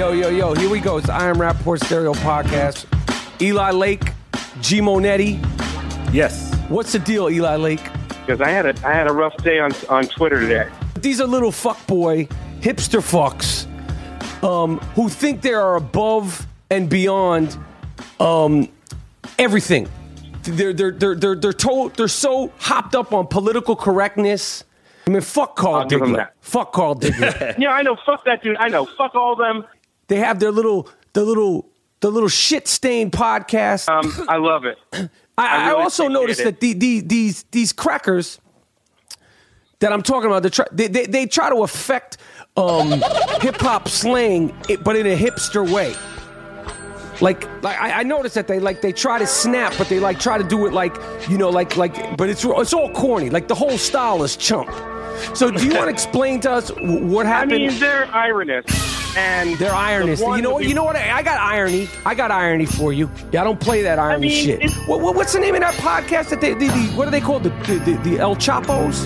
Yo, here we go. It's Iron Rapport Stereo Podcast. Eli Lake, G. Monetti. Yes. What's the deal, Eli Lake? Because I had a rough day on Twitter today. These are little fuckboy, hipster fucks who think they are above and beyond everything. They're so hopped up on political correctness. I mean, fuck Carl Diggler. Fuck Carl Diggler. Yeah, I know. Fuck that dude. I know. Fuck all them. They have their little shit stained podcast. I love it. I really also noticed that these crackers that I'm talking about, they try to affect hip hop slang, but in a hipster way. Like I noticed that they try to snap, but they try to do it but it's all corny. Like the whole style is chump. So do you want to explain to us what happened? I mean, they're ironists, and they're ironists. You know what? I got irony. I got irony for you. Yeah, I don't play that irony shit. What's the name of that podcast that what are they called? The El Chapos?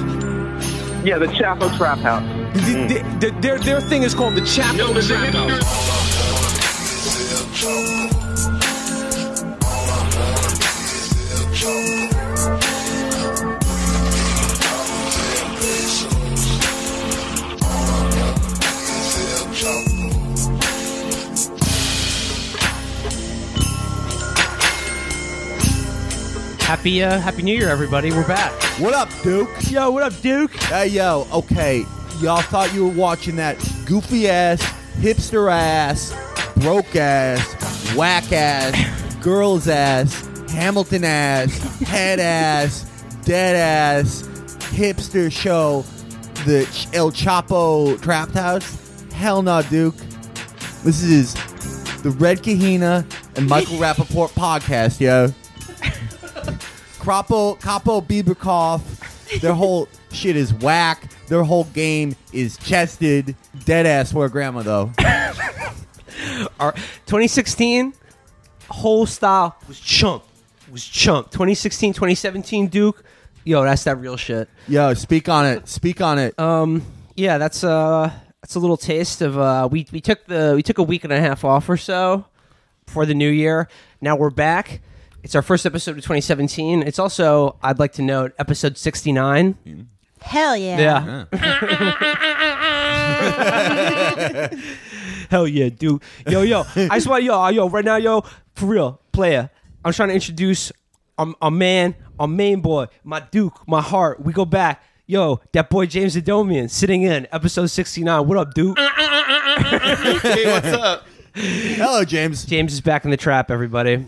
Yeah, the Chapo Trap House. Their thing is called the Chapo Trap House. Happy New Year, everybody. We're back. What up, Duke? Yo, what up, Duke? Hey, yo, okay. Y'all thought you were watching that goofy-ass, hipster-ass, broke-ass, whack-ass, girls-ass, Hamilton-ass, head-ass, dead-ass, hipster show, the El Chapo Trap House? Hell no, Duke. This is the Red Kahina and Michael Rapaport podcast, yo. Capo Bibikoff, their whole shit is whack. Their whole game is chested. Dead-ass for a grandma, though. Our 2016 whole style was chump. 2016, 2017, Duke. Yo, that's that real shit. Yo, speak on it. Speak on it. Yeah, that's a little taste of we took a week and a half off or so for the new year. Now we're back. It's our first episode of 2017. It's also, I'd like to note, episode 69. Hell yeah. Yeah. Hell yeah, dude. Yo. I just want, yo, right now, yo, for real, player. I'm trying to introduce our man, our main boy, my Duke, my heart. We go back. Yo, that boy James Adomian sitting in episode 69. What up, Duke? Hey, what's up? Hello, James. James is back in the trap, everybody.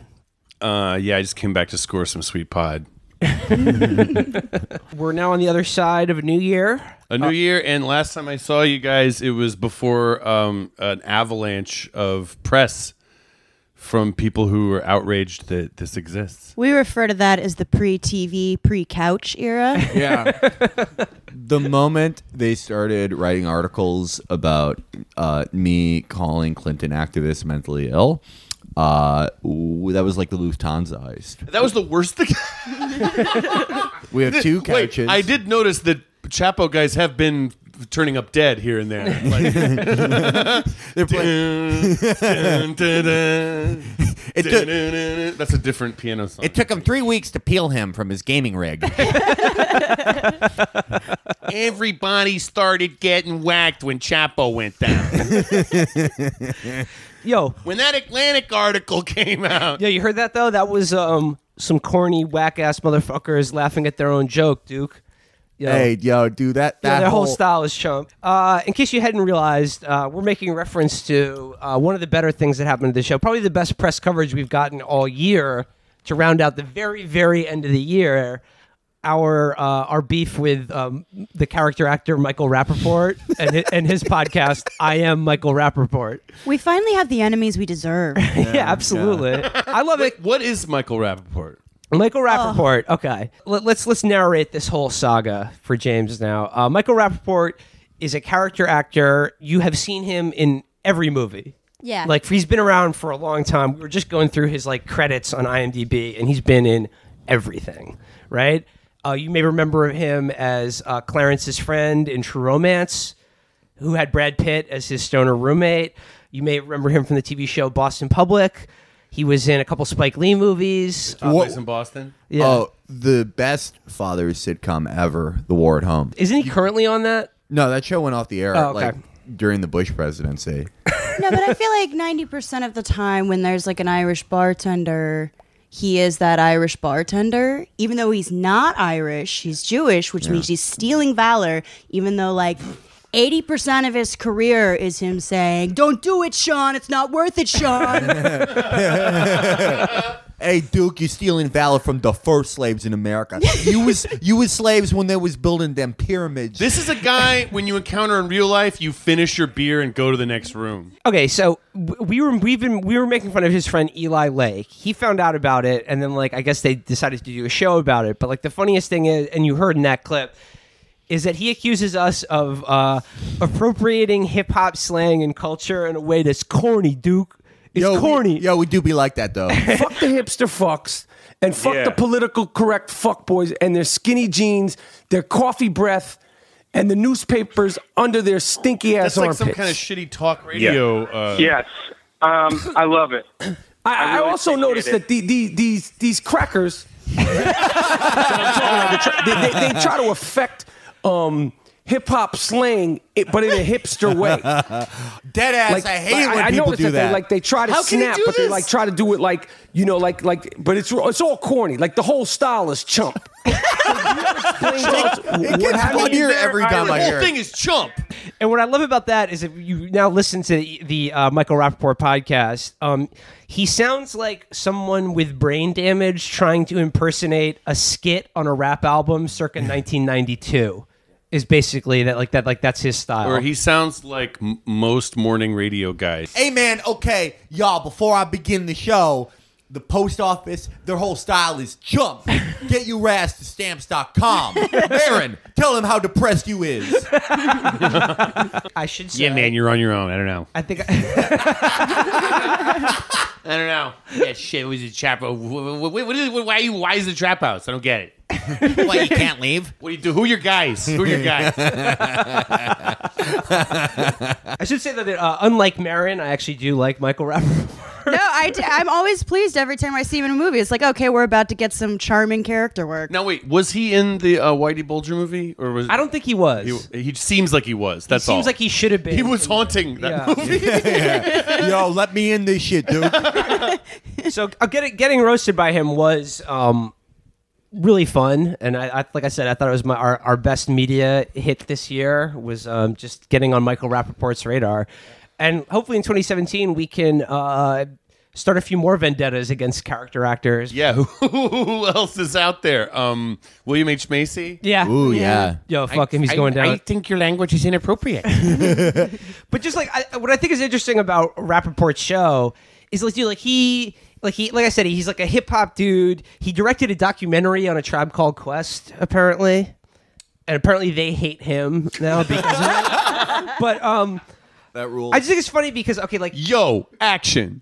Yeah, I just came back to score some sweet pod. We're now on the other side of a new year. A new year, and last time I saw you guys, it was before an avalanche of press from people who were outraged that this exists. We refer to that as the pre-TV, pre-couch era. Yeah. The moment they started writing articles about me calling Clinton activists mentally ill, that was like the Lufthansa heist. That was the worst thing. We have two couches. Wait, I did notice that Chapo guys have been turning up dead here and there. Like, they're playing. That's a different piano song. It took him 3 weeks to peel him from his gaming rig. Everybody started getting whacked when Chapo went down. Yo, when that Atlantic article came out. Yeah, you heard that though? That was some corny whack ass motherfuckers laughing at their own joke, Duke. Yo. Hey, yo, dude, their whole style is chump. In case you hadn't realized, we're making reference to one of the better things that happened to the show. Probably the best press coverage we've gotten all year to round out the very, very end of the year. Our beef with the character actor Michael Rapaport and his podcast, I Am Michael Rapaport. We finally have the enemies we deserve. Yeah, absolutely. Yeah. I love it. What is Michael Rapaport? Michael Rapaport. Oh. Okay, let's narrate this whole saga for James now. Michael Rapaport is a character actor. You have seen him in every movie. Yeah, like he's been around for a long time. We were just going through his credits on IMDb, and he's been in everything. Right. You may remember him as Clarence's friend in True Romance, who had Brad Pitt as his stoner roommate. You may remember him from the TV show Boston Public. He was in a couple Spike Lee movies. Always in Boston. Yeah. Oh, the best father sitcom ever, The War at Home. Isn't he currently on that? No, that show went off the air like during the Bush presidency. No, but I feel like 90% of the time when there's like an Irish bartender, he is that Irish bartender. Even though he's not Irish, he's Jewish, which means he's stealing valor, even though like 80% of his career is him saying, "Don't do it, Sean. It's not worth it, Sean." Hey, Duke, you're stealing valor from the first slaves in America. You was slaves when they was building them pyramids. This is a guy, when you encounter in real life, you finish your beer and go to the next room. Okay, so we were making fun of his friend Eli Lake. He found out about it, and then like I guess they decided to do a show about it. But like the funniest thing is, and you heard in that clip, is that he accuses us of appropriating hip-hop slang and culture in a way that's corny, Duke. It's corny. We do be like that, though. Fuck the hipster fucks and fuck the political correct fuckboys and their skinny jeans, their coffee breath, and the newspapers under their stinky-ass armpits. That's like some kind of shitty talk radio. Yeah. Yes. I love it. I really also noticed that these crackers, they try to affect... hip-hop slang, but in a hipster way. Deadass, like, I hate when people do that. They try to snap, but they like try to do it like, you know, but it's all corny. Like the whole style is chump. It gets funnier every time I hear it. The whole thing is chump. And what I love about that is if you now listen to the Michael Rapaport podcast, he sounds like someone with brain damage trying to impersonate a skit on a rap album circa 1992. Is basically that that's his style. Or he sounds like most morning radio guys. Hey man, okay, y'all, before I begin the show, the post office, their whole style is chump. Get your ass to stamps.com. Aaron, tell him how depressed you is. I should say. Yeah, man, you're on your own. I don't know. I don't know. Yeah, shit, it was a Chapo. Why is the trap house? I don't get it. Why you can't leave? What do you do? Who are your guys? Who are your guys? I should say that unlike Marin, I actually do like Michael Rapaport. No, I'm always pleased every time I see him in a movie. It's like, okay, we're about to get some charming character work. Now, wait, was he in the Whitey Bulger movie? Or was I don't think he was. He seems like he was. That's all. Seems like he should have been. He was haunting that movie. Yeah. Yo, let me in this shit, dude. So getting roasted by him was... really fun, and I like I said, I thought it was our best media hit this year was just getting on Michael Rapaport's radar, and hopefully in 2017 we can start a few more vendettas against character actors. Yeah, who else is out there? William H. Macy. Yeah. Ooh, yeah. Yo, fuck him. He's going down. I think your language is inappropriate. But just like what I think is interesting about Rapaport's show is like I said, he's like a hip hop dude. He directed a documentary on A Tribe Called Quest, apparently, and apparently they hate him now because of that. But that rules. I just think it's funny because action.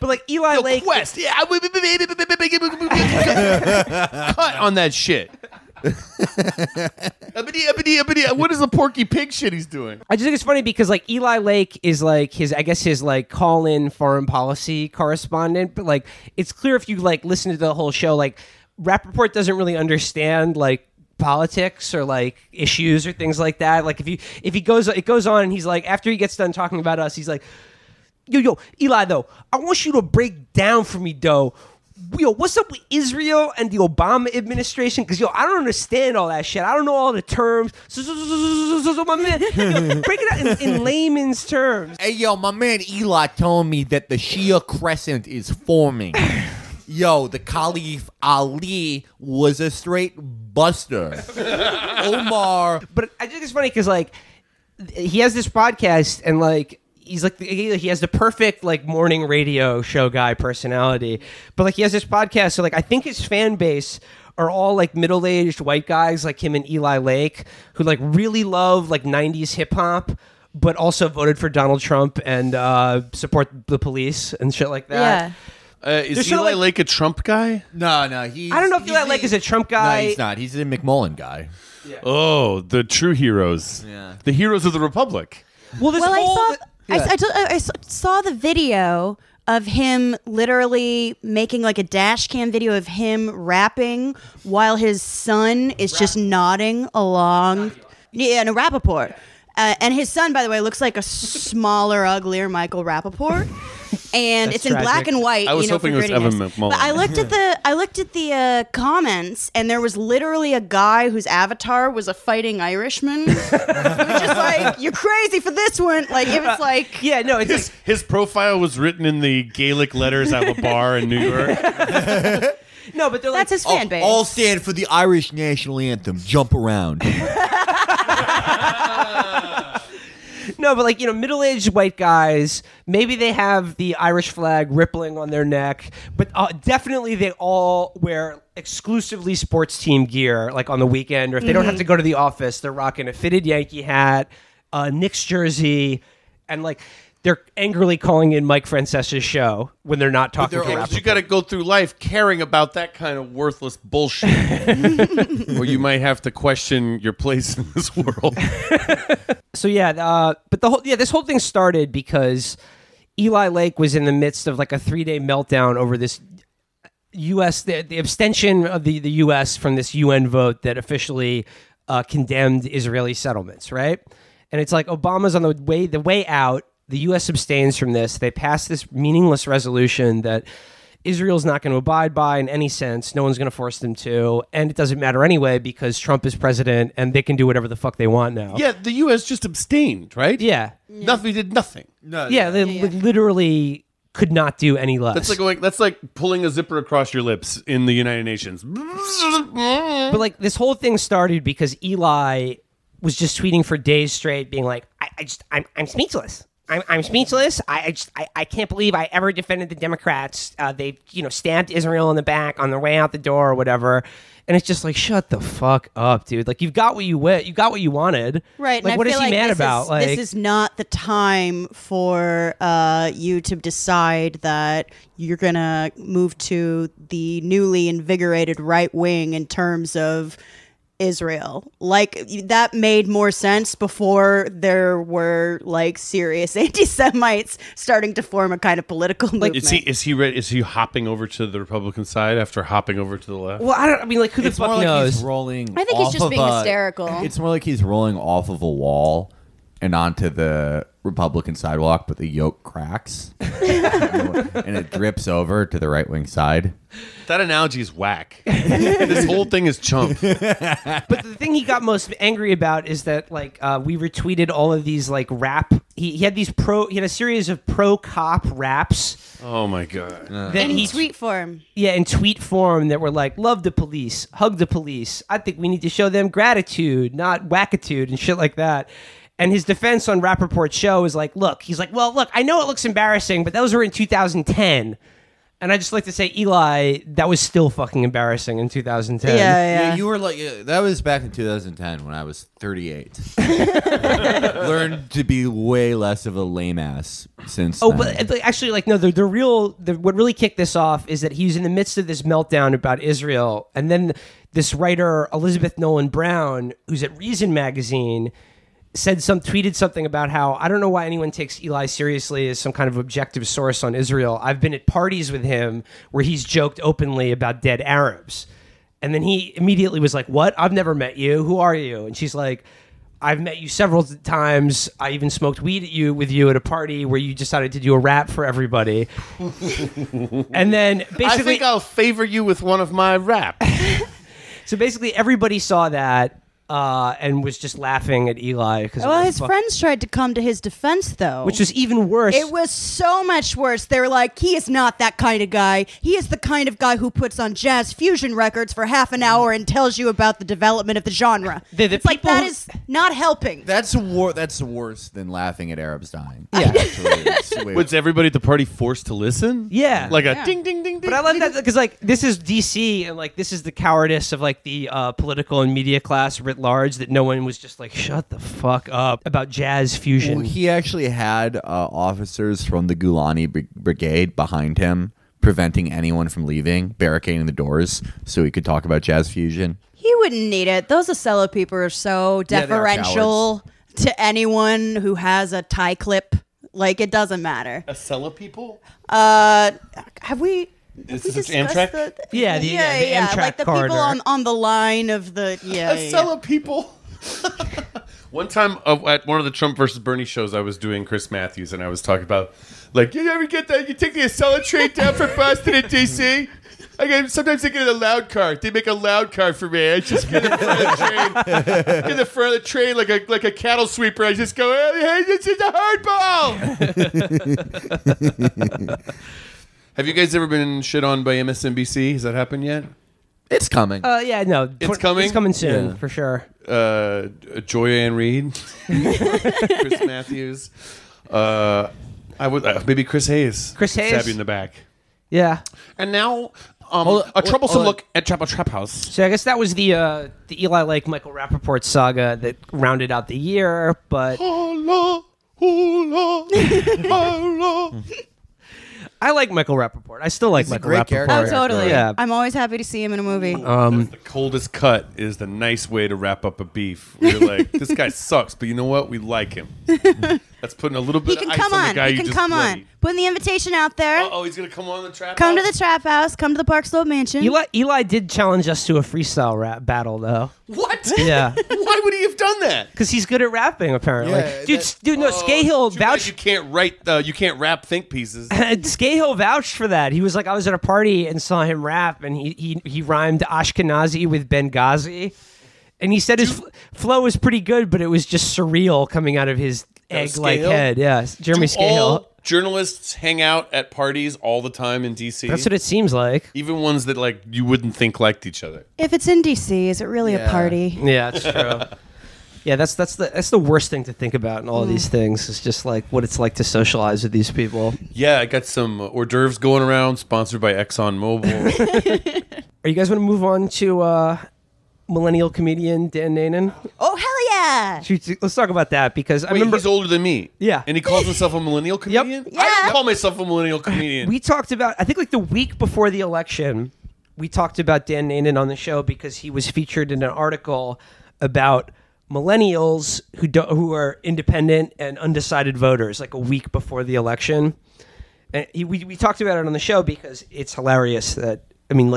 But like Eli Lake Quest, cut on that shit. What is the Porky Pig shit he's doing? I just think it's funny because like Eli Lake is like his call-in foreign policy correspondent, but like it's clear if you like listen to the whole show, like Rapaport doesn't really understand like politics or like issues or things like that. Like if he goes on and he's like, after he gets done talking about us, he's like, yo Eli, though, I want you to break down for me, though. Yo, what's up with Israel and the Obama administration? Because, yo, I don't understand all that shit. I don't know all the terms. So my man, break it out in layman's terms. Hey, yo, my man Eli telling me that the Shia Crescent is forming. Yo, the Caliph Ali was a straight buster. Omar. But I think it's funny because, like, he has this podcast and, like, he's like he has the perfect like morning radio show guy personality, but like he has this podcast, so like I think his fan base are all like middle-aged white guys like him and Eli Lake who like really love like 90s hip-hop but also voted for Donald Trump and support the police and shit like that. Yeah. Is Eli Lake a Trump guy? No, I don't know if Eli Lake is a Trump guy. No, he's not. He's a McMullen guy. Yeah. Oh, the true heroes. Yeah. The heroes of the Republic. Well, this whole... I saw Yeah. I saw the video of him literally making like a dash cam video of him rapping while his son is just nodding along. Yeah, no, Rapaport. And his son, by the way, looks like a smaller, uglier Michael Rapaport. And that's it's tragic. In black and white. I was hoping it was Evan McMullen. But I looked at the comments, and there was literally a guy whose avatar was a fighting Irishman. He was just like, "You're crazy for this one." Like it was like, yeah, no, it's his profile was written in the Gaelic letters at a bar in New York. No, but they're like, that's his fan base. All stand for the Irish national anthem. Jump around. No, but like, middle-aged white guys, maybe they have the Irish flag rippling on their neck, but definitely they all wear exclusively sports team gear, like on the weekend, or if they don't have to go to the office, they're rocking a fitted Yankee hat, a Knicks jersey, and like they're angrily calling in Mike Francesa's show when they're not talking to Rapaport. You got to go through life caring about that kind of worthless bullshit. Or you might have to question your place in this world. So yeah, but this whole thing started because Eli Lake was in the midst of like a 3-day meltdown over this U.S. the abstention of the U.S. from this UN vote that officially condemned Israeli settlements, right? And it's like Obama's on the way out. The U.S. abstains from this. They pass this meaningless resolution that Israel's not going to abide by in any sense. No one's going to force them to. And it doesn't matter anyway because Trump is president and they can do whatever the fuck they want now. Yeah, the U.S. just abstained, right? Yeah. Nothing, did nothing. No, yeah, they literally could not do any less. That's like pulling a zipper across your lips in the United Nations. But like this whole thing started because Eli was just tweeting for days straight being like, I'm speechless. I'm speechless. I can't believe I ever defended the Democrats. They stabbed Israel in the back on their way out the door or whatever. And it's just like, shut the fuck up, dude. Like you got what you wanted. Right. Like, what is he mad about? Like, this is not the time for you to decide that you're gonna move to the newly invigorated right wing in terms of Israel. Like that made more sense before there were like serious anti-Semites starting to form a kind of political movement. Is he hopping over to the Republican side after hopping over to the left? Well, like who the fuck knows? He's rolling. I think he's just being hysterical. It's more like he's rolling off of a wall and onto the Republican sidewalk, but the yoke cracks and it drips over to the right wing side. That analogy is whack. This whole thing is chump. But the thing he got most angry about is that like we retweeted all of these like rap. He had a series of pro cop raps. Oh my god! In tweet form. Yeah, in tweet form that were like, love the police, hug the police. I think we need to show them gratitude, not wackitude and shit like that. And his defense on Rapaport's show is like, look, I know it looks embarrassing, but those were in 2010. And I just like to say, Eli, that was still fucking embarrassing in 2010. Yeah. You were like, that was back in 2010 when I was 38. Learned to be way less of a lame ass since. Oh, then. But actually, like, no, what really kicked this off is that he's in the midst of this meltdown about Israel. And then this writer, Elizabeth Nolan Brown, who's at Reason magazine, tweeted something about how I don't know why anyone takes Eli seriously as some kind of objective source on Israel. I've been at parties with him where he's joked openly about dead Arabs. And then he immediately was like, what? I've never met you. Who are you? And she's like, I've met you several times. I even smoked weed with you at a party where you decided to do a rap for everybody. And then basically, I think I'll favor you with one of my raps. So basically everybody saw that. And was just laughing at Eli. Well, his friends tried to come to his defense, though. Which was even worse. It was so much worse. They were like, he is not that kind of guy. He is the kind of guy who puts on jazz fusion records for half an hour and tells you about the development of the genre. It's like, that is not helping. That's worse than laughing at Arabs dying. Yeah. Was everybody at the party forced to listen? Yeah. Like a ding, ding, ding, ding. But I love that because like, this is D.C. and like this is the cowardice of like the political and media class writ large, that no one was just like, shut the fuck up about jazz fusion. Well, he actually had officers from the Gulani Brigade behind him, preventing anyone from leaving, barricading the doors so he could talk about jazz fusion. He wouldn't need it. Those Acela people are so deferential to anyone who has a tie clip. Like, it doesn't matter. Acela people? Have we... Is this Amtrak? The Amtrak like the corridor. People on the line of the... Yeah, Acela people. One time at one of the Trump versus Bernie shows, I was doing Chris Matthews, and I was talking about, like, you ever get that? You take the Acela train down from Boston and D.C.? Sometimes they get a loud car. They make a loud car for me. I just get in the front of the train, like a cattle sweeper. I just go, hey, this is a hardball. Have you guys ever been shit on by MSNBC? Has that happened yet? It's coming. It's coming. It's coming soon, for sure. Joyanne Reed, Chris Matthews, maybe Chris Hayes. Chris Hayes, stab you in the back. Yeah. And now a troublesome look at Chapo Trap House. So I guess that was the Eli Lake Michael Rapaport saga that rounded out the year. But hola. I like Michael Rapaport. I still like Michael Rapaport. Oh, totally. Yeah. I'm always happy to see him in a movie. The coldest cut is the nice way to wrap up a beef. You're like, this guy sucks, but you know what? We like him. That's putting a little bit of ice on the guy you just played. He can come on. Putting the invitation out there. Uh-oh, he's going to come on the trap house? Come to the trap house. Come to the Park Slope Mansion. Eli did challenge us to a freestyle rap battle, though. What? Yeah. Why would he have done that? Because he's good at rapping, apparently. Yeah, dude, no, Scahill vouched. You can't rap think pieces. Scahill vouched for that. He was like, I was at a party and saw him rap, and he rhymed Ashkenazi with Benghazi, and he said his flow was pretty good, but it was just surreal coming out of his egg-like head. Yeah, Jeremy Scahill. Journalists hang out at parties all the time in D.C. That's what it seems like. Even ones that like you wouldn't think liked each other. If it's in D.C., is it really a party? Yeah, that's true. Yeah, that's the worst thing to think about in all of these things. It's just like what it's like to socialize with these people. Yeah, I got some hors d'oeuvres going around, sponsored by ExxonMobil. Are you guys want to move on to millennial comedian Dan Nainan? Oh, hell yeah! Let's talk about that because I remember... he's older than me. Yeah. And he calls himself a millennial comedian? Yep. Yeah. I don't call myself a millennial comedian. We talked about, I think like the week before the election, we talked about Dan Nainan on the show because he was featured in an article about... millennials who are independent and undecided voters, like a week before the election, and we talked about it on the show because it's hilarious.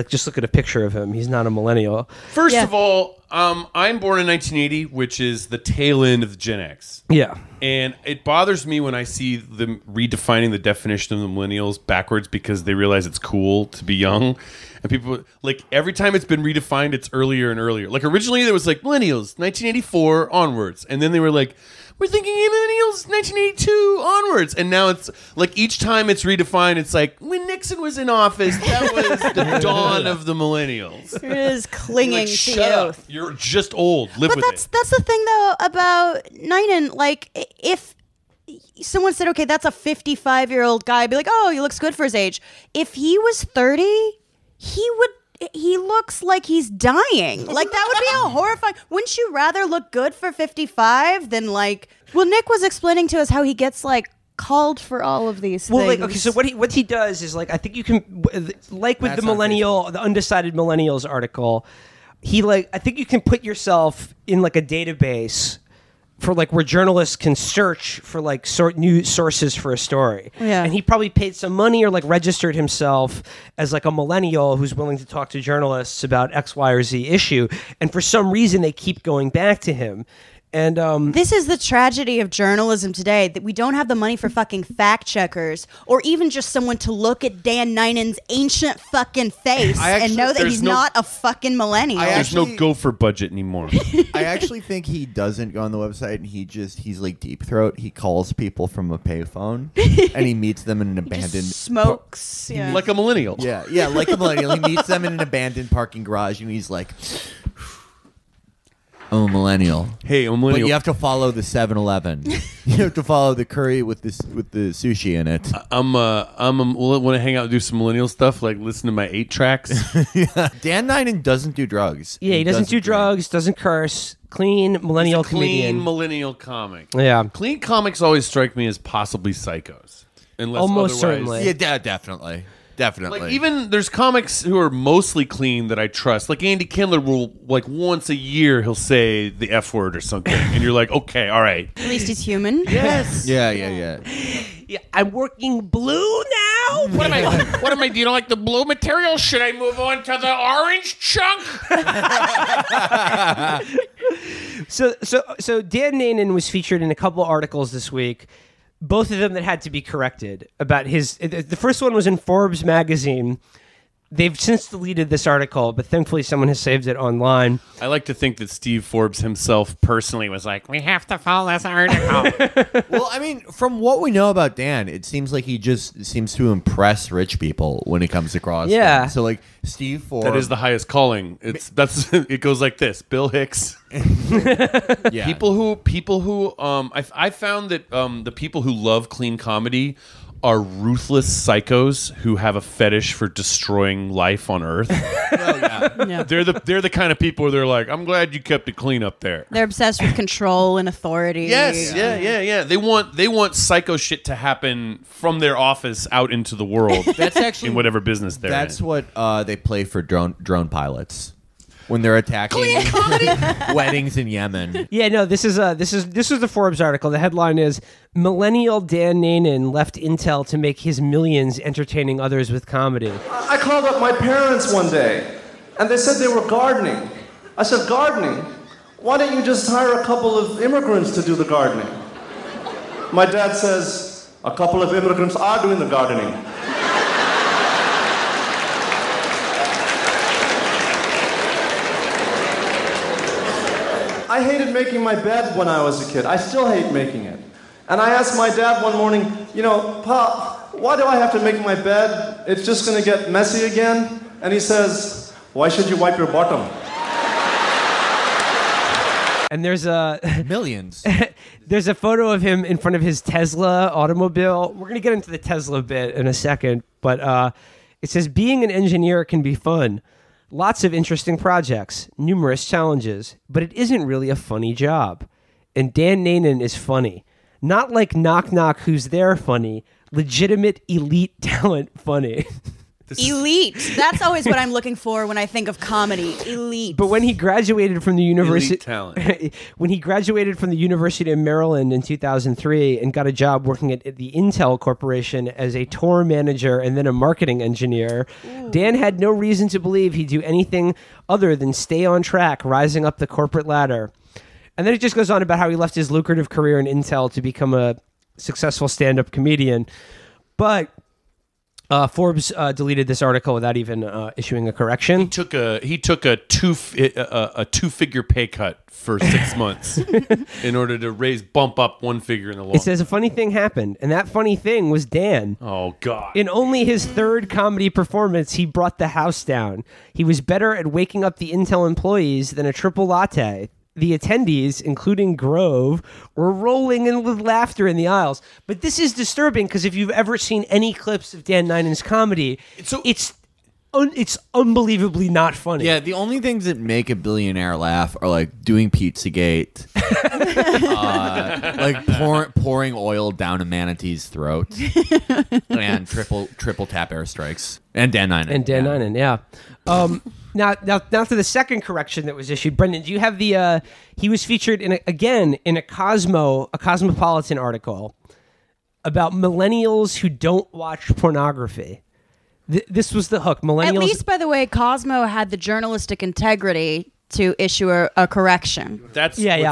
Just look at a picture of him; he's not a millennial. First of all, I'm born in 1980, which is the tail end of Gen X. Yeah, and it bothers me when I see them redefining the definition of the millennials backwards because they realize it's cool to be young. And people, like, every time it's been redefined, it's earlier and earlier. Like, originally, there was, like, millennials, 1984 onwards. And then they were like, we're thinking millennials, 1982 onwards. And now it's, like, each time it's redefined, it's like, when Nixon was in office, that was the dawn of the millennials. It is clinging to youth. Shut up. You're just old. Live with it. But that's the thing, though, about Nainan. Like, if someone said, okay, that's a 55-year-old guy, I'd be like, oh, he looks good for his age. If he was 30... He looks like he's dying. Like, that would be a horrifying... Wouldn't you rather look good for 55 than, like... Well, Nick was explaining to us how he gets, like, called for all of these things. Like, okay, so what he does is, like, I think you can... Like with the Undecided Millennials article, he, like... I think you can put yourself in, like, a database... for like where journalists can search for like new sources for a story. Yeah. And he probably paid some money or like registered himself as like a millennial who's willing to talk to journalists about X, Y, or Z issue. And for some reason they keep going back to him. And this is the tragedy of journalism today, that we don't have the money for fucking fact checkers or even just someone to look at Dan Nainan's ancient fucking face and know that he's not a fucking millennial. There's no Gopher budget anymore. I actually think he doesn't go on the website and he's like Deep Throat. He calls people from a payphone and he meets them in an abandoned... He just smokes. Yeah. Like a millennial. Yeah, like a millennial. He meets them in an abandoned parking garage and he's like... I'm a millennial. Hey, I'm a millennial. But you have to follow the 7-Eleven. You have to follow the curry with the sushi in it. Want to hang out and do some millennial stuff, like listen to my 8 tracks. Yeah. Dan Nainan doesn't do drugs. Yeah, he doesn't do drugs, doesn't curse. Clean millennial comedian. Clean millennial comic. Yeah. Clean comics always strike me as possibly psychos. Unless almost certainly. Yeah, definitely. Definitely. Like, even there's comics who are mostly clean that I trust. Like Andy Kindler will, like, once a year he'll say the F word or something, and you're like, okay, all right. At least he's human. Yes. Yeah. I'm working blue now? What am I, do you like the blue material? Should I move on to the orange chunk? So Dan Nainan was featured in a couple articles this week, both of them that had to be corrected about his... The first one was in Forbes magazine. They've since deleted this article, but thankfully someone has saved it online. I like to think that Steve Forbes himself personally was like, we have to follow this article. Well, I mean, from what we know about Dan, it seems like he just seems to impress rich people when it comes across. Yeah. Them. So, like, Steve Forbes... That is the highest calling. It goes like this. Bill Hicks. Yeah. I found that the people who love clean comedy are ruthless psychos who have a fetish for destroying life on Earth. Well, yeah. Yeah. They're the kind of people where they're like, I'm glad you kept it clean up there. They're obsessed with control and authority. Yes, yeah. They want psycho shit to happen from their office out into the world. That's actually in whatever business they're in. That's what they play for drone pilots. When they're attacking weddings in Yemen. Yeah, no, this is the Forbes article. The headline is Millennial Dan Nainan left Intel to make his millions entertaining others with comedy. I called up my parents one day, and they said they were gardening. I said, gardening? Why don't you just hire a couple of immigrants to do the gardening? My dad says, a couple of immigrants are doing the gardening. I hated making my bed when I was a kid. I still hate making it. And I asked my dad one morning, you know, Pop, why do I have to make my bed? It's just going to get messy again. And he says, why should you wipe your bottom? And there's a... Millions. There's a photo of him in front of his Tesla automobile. We're going to get into the Tesla bit in a second. But it says, being an engineer can be fun. Lots of interesting projects, numerous challenges, but it isn't really a funny job. And Dan Nainan is funny. Not like Knock Knock Who's There funny, legitimate elite talent funny. Elite. That's always what I'm looking for when I think of comedy. Elite. But when he graduated from the university, of Maryland in 2003 and got a job working at the Intel Corporation as a tour manager and then a marketing engineer, ooh, Dan had no reason to believe he'd do anything other than stay on track, rising up the corporate ladder. And then it just goes on about how he left his lucrative career in Intel to become a successful stand-up comedian, but. Forbes deleted this article without even issuing a correction. He took a two-figure pay cut for 6 months in order to bump up one figure in the law. It says a funny thing happened, and that funny thing was Dan. Oh, God. In only his third comedy performance, he brought the house down. He was better at waking up the Intel employees than a triple latte. The attendees, including Grove, were rolling in with laughter in the aisles. But this is disturbing because if you've ever seen any clips of Dan Nainan's comedy, it's unbelievably not funny. Yeah, the only things that make a billionaire laugh are like doing Pizzagate, like pouring oil down a manatee's throat, and triple tap airstrikes, and Dan Nainan. And Dan Nainan, yeah. Now to the second correction that was issued. Brendan, do you have the... he was featured, in a Cosmopolitan article about millennials who don't watch pornography. This was the hook. Millennials... At least, by the way, Cosmo had the journalistic integrity to issue a correction. That's great.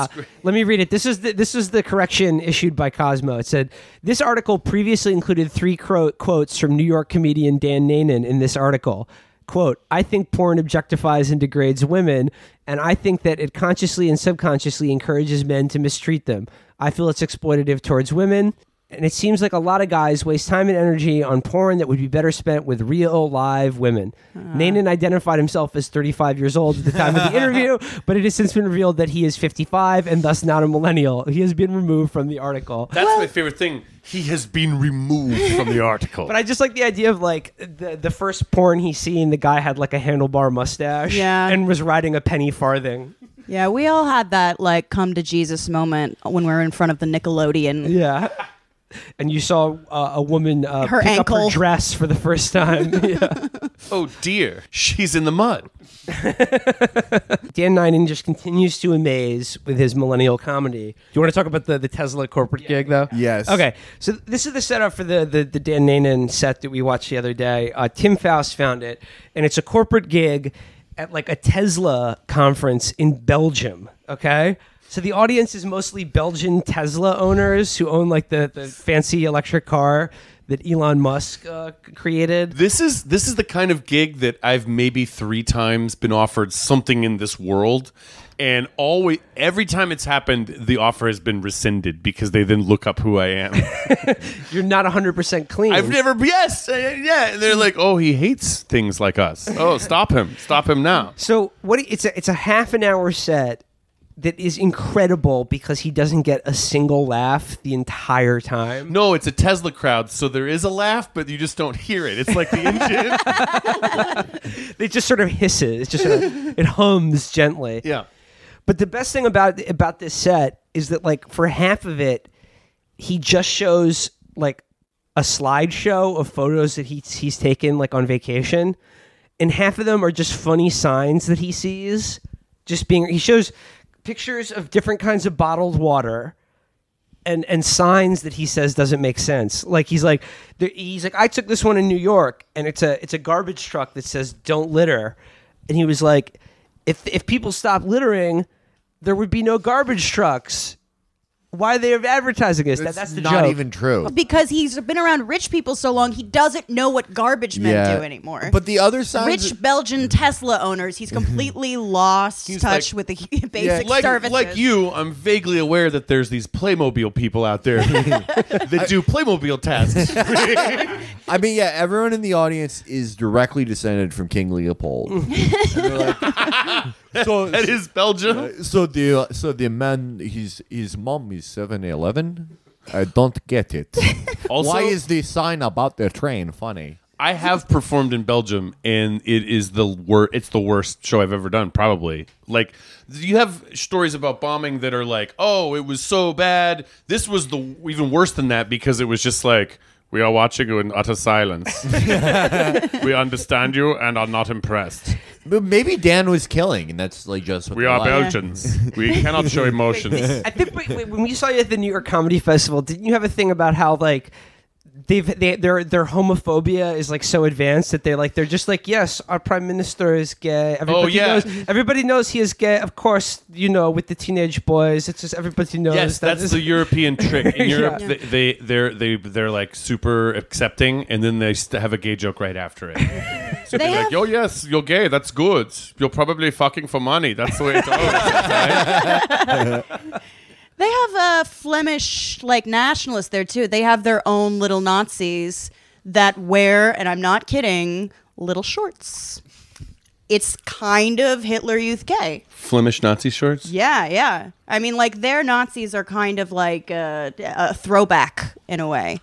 Let me read it. This is the correction issued by Cosmo. It said, this article previously included three quotes from New York comedian Dan Nainan in this article. Quote, I think porn objectifies and degrades women, and I think that it consciously and subconsciously encourages men to mistreat them. I feel it's exploitative towards women, and it seems like a lot of guys waste time and energy on porn that would be better spent with real, live women. Nainan identified himself as 35 years old at the time of the interview, but it has since been revealed that he is 55 and thus not a millennial. He has been removed from the article. That's my favorite thing. He has been removed from the article. But I just like the idea of like the first porn he's seen, the guy had like a handlebar mustache and was riding a penny farthing. Yeah, we all had that like come to Jesus moment when we were in front of the Nickelodeon. Yeah. And you saw a woman pick up her dress for the first time. Yeah. Oh dear, she's in the mud. Dan Nainan just continues to amaze with his millennial comedy. Do you want to talk about the Tesla corporate gig, though? Yes. Okay, so this is the setup for the Dan Nainan set that we watched the other day. Tim Faust found it, and it's a corporate gig at like a Tesla conference in Belgium, okay? So the audience is mostly Belgian Tesla owners who own like the fancy electric car that Elon Musk created. This is the kind of gig that I've maybe 3 times been offered something in this world, and always every time it's happened, the offer has been rescinded because they then look up who I am. You're not 100% clean. I've never. Yes, yeah. And they're like, oh, he hates things like us. Oh, stop him now. So what? It's a half an hour set that is incredible because he doesn't get a single laugh the entire time. No, it's a Tesla crowd, so there is a laugh, but you just don't hear it. It's like the engine. It just sort of hisses. It's just sort of, it hums gently. Yeah. But the best thing about this set is that, like, for half of it, he just shows like a slideshow of photos that he's taken like on vacation, and half of them are just funny signs that he sees. Just being, he shows pictures of different kinds of bottled water and signs that he says doesn't make sense. Like he's like, I took this one in New York, and it's a garbage truck that says don't litter. And he was like, if people stopped littering, there would be no garbage trucks. Why are they advertising this? That's the joke. It's not even true. Because he's been around rich people so long, he doesn't know what garbage men do anymore. But the other side... Rich Belgian Tesla owners, he's completely lost touch with the basic services. Like you, I'm vaguely aware that there's these Playmobil people out there that do Playmobil tasks. I mean, yeah, everyone in the audience is directly descended from King Leopold. So that is Belgium. So the man, his mom is 7-Eleven. I don't get it. Also, why is the sign about the train funny? I have performed in Belgium, and it is it's the worst show I've ever done, probably. Like, you have stories about bombing that are like, oh, it was so bad. This was even worse than that because it was just like, we are watching you in utter silence. We understand you and are not impressed. But maybe Dan was killing, and that's like just what we are. Belgians. We cannot show emotions. I think when we saw you at the New York Comedy Festival, didn't you have a thing about how like their homophobia is like so advanced that they're just like, yes, our prime minister is gay. Everybody knows he is gay. Of course, you know, with the teenage boys, it's just everybody knows. Yes, that's the European trick. In Europe, yeah. they're like super accepting, and then they have a gay joke right after it. So they're like, oh yes, you're gay, that's good. You're probably fucking for money. That's the way it goes. Right? They have a Flemish like nationalist there too. They have their own little Nazis that wear, and I'm not kidding, little shorts. It's kind of Hitler Youth gay. Flemish Nazi shorts? Yeah, yeah. I mean, like their Nazis are kind of like a throwback in a way.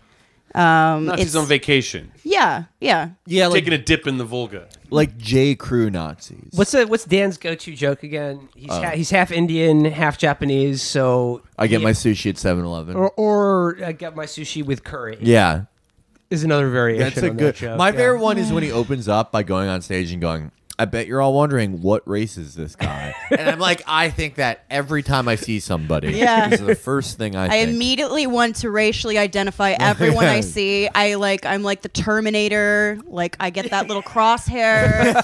Nazis on vacation. Yeah, yeah, yeah. Like, taking a dip in the Volga, like J. Crew Nazis. What's Dan's go-to joke again? He's half Indian, half Japanese. So I get my sushi at 7-Eleven, or I get my sushi with curry. Yeah, is another variation. That's a good joke. My favorite one is when he opens up by going on stage and going, I bet you're all wondering, what race is this guy? And I'm like, I think that every time I see somebody. Yeah. This is the first thing I think. I immediately want to racially identify everyone I see. I'm like the Terminator. Like, I get that little crosshair.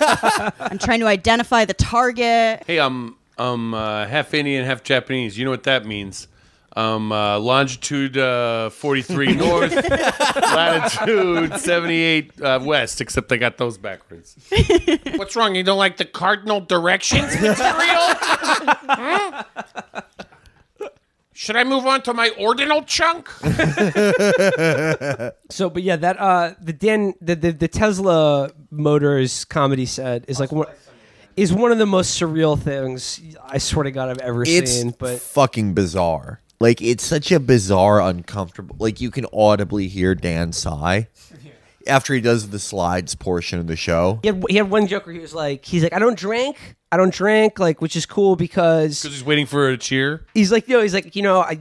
I'm trying to identify the target. Hey, I'm half Indian, half Japanese. You know what that means. Longitude 43 north, latitude 78 west, except I got those backwards. What's wrong? You don't like the cardinal directions material? Huh? Should I move on to my ordinal chunk? So, but yeah, that the Tesla Motors comedy set is like one. Is one of the most surreal things I swear to God I've ever seen. But fucking bizarre. Like, it's such a bizarre, uncomfortable... Like, you can audibly hear Dan sigh after he does the slides portion of the show. He had one joke where he was like, I don't drink, like, which is cool because... Because he's waiting for a cheer? He's like, you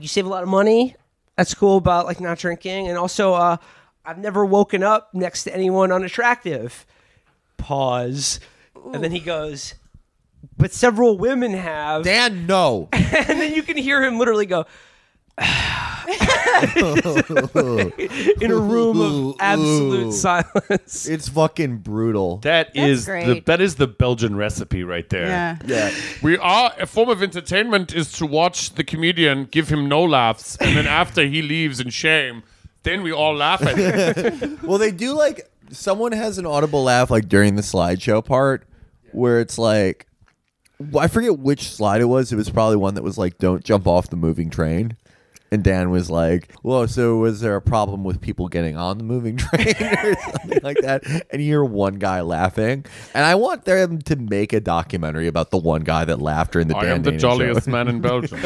save a lot of money. That's cool about, like, not drinking. And also, I've never woken up next to anyone unattractive. pause. Ooh. And then he goes, but several women have. Dan, no. And then you can hear him literally go, in a room of absolute silence. It's fucking brutal. That is the Belgian recipe right there. Yeah. We are a form of entertainment is to watch the comedian give him no laughs, and then after he leaves in shame, then we all laugh at him. Well, they do like someone has an audible laugh like during the slideshow part where it's like I forget which slide it was. It was probably one that was like don't jump off the moving train. And Dan was like, whoa, so was there a problem with people getting on the moving train or something like that? And you hear one guy laughing. And I want them to make a documentary about the one guy that laughed during the I Dan am the Nainan jolliest show. Man in Belgium.